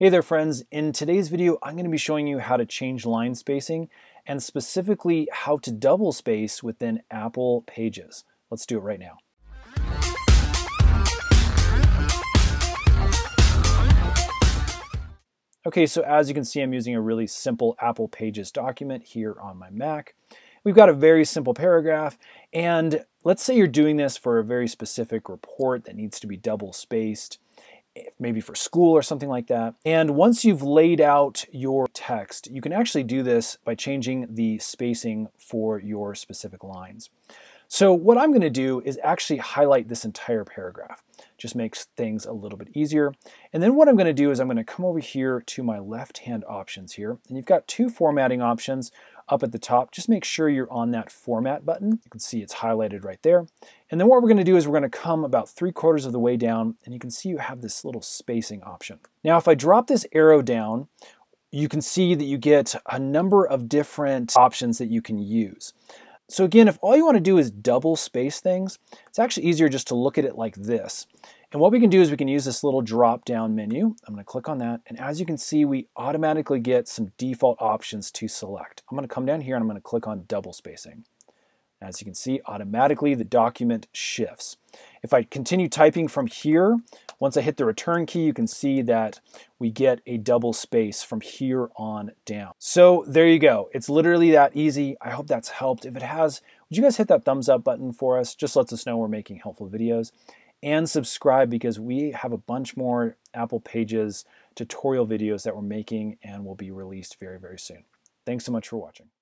Hey there friends, in today's video I'm going to be showing you how to change line spacing and specifically how to double space within Apple Pages. Let's do it right now. Okay, so as you can see I'm using a really simple Apple Pages document here on my Mac. We've got a very simple paragraph, and let's say you're doing this for a very specific report that needs to be double spaced. Maybe for school or something like that. And once you've laid out your text, you can actually do this by changing the spacing for your specific lines. So what I'm going to do is actually highlight this entire paragraph. Just makes things a little bit easier. And then what I'm going to do is I'm going to come over here to my left-hand options here. And you've got two formatting options up at the top. Just make sure you're on that format button. You can see it's highlighted right there. And then what we're going to do is we're going to come about 3/4 of the way down, and you can see you have this little spacing option. Now if I drop this arrow down, you can see that you get a number of different options that you can use. So again, if all you want to do is double space things, it's actually easier just to look at it like this. And what we can do is we can use this little drop down menu. I'm going to click on that, and as you can see we automatically get some default options to select. I'm going to come down here and I'm going to click on double spacing. As you can see, automatically the document shifts. If I continue typing from here, once I hit the return key, you can see that we get a double space from here on down. So there you go. It's literally that easy. I hope that's helped. If it has, would you guys hit that thumbs up button for us? Just lets us know we're making helpful videos. And subscribe, because we have a bunch more Apple Pages tutorial videos that we're making and will be released very, very soon. Thanks so much for watching.